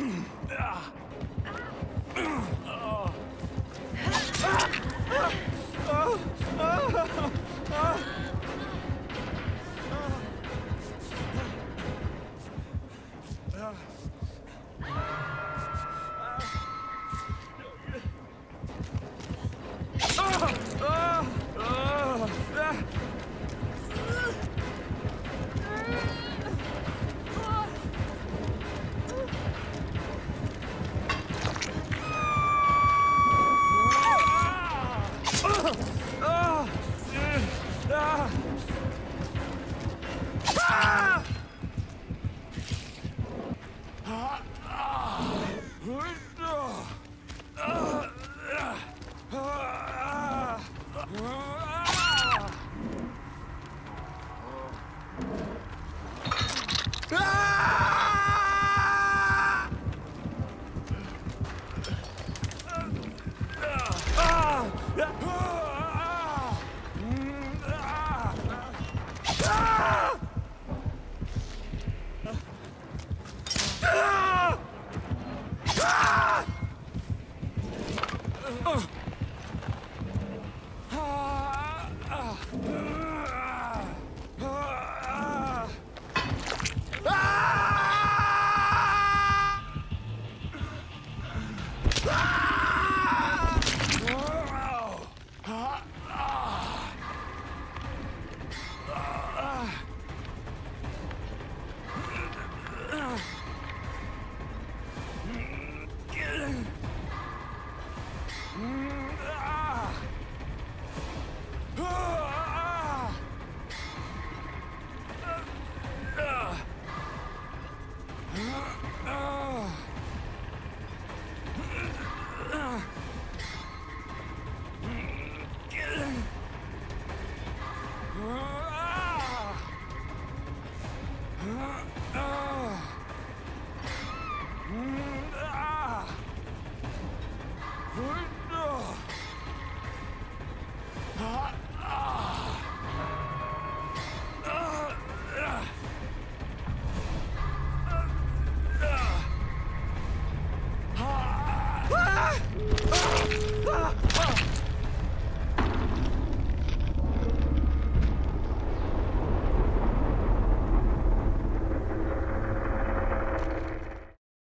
Ah!